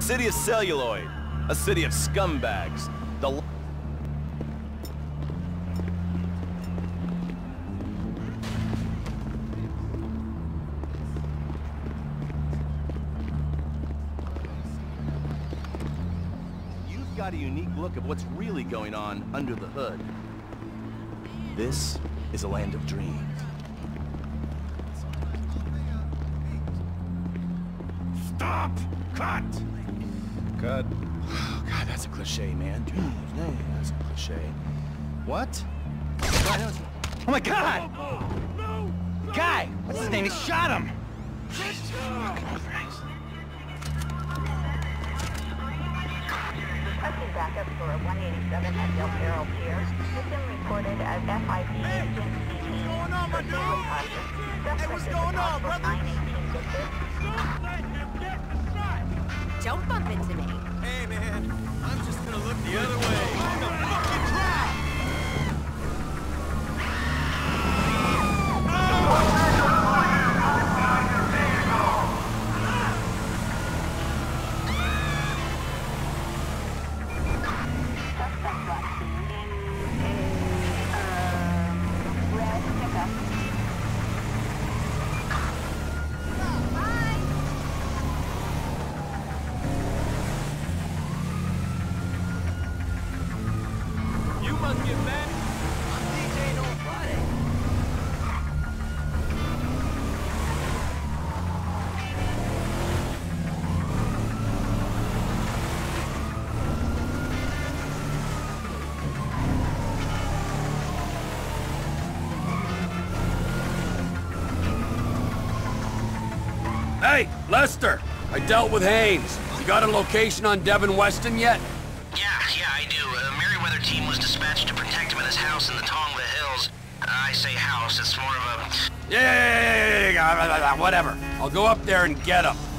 City of celluloid. A city of scumbags. The... You've got a unique look of what's really going on under the hood. This is a land of dreams. Stop! Cut! Cut. Oh, God, that's a cliche, man. Dreams, that's a cliche. What? Oh, my God! No! Guy! What's his name? He shot him! Requesting backup for a 187 at Del Perro Pier. System recorded as FIP. Hey! What's going on, my dude? Hey, what's going on, brother? Don't bump into me. Hey, man. I'm just gonna look the other way. I'm a fucking trap! Hey, Lester! I dealt with Haines. You got a location on Devin Weston yet? Yeah, I do. The Merryweather team was dispatched to protect him at his house in the Tongva Hills. I say house, it's more of a... Yeah, whatever. I'll go up there and get him.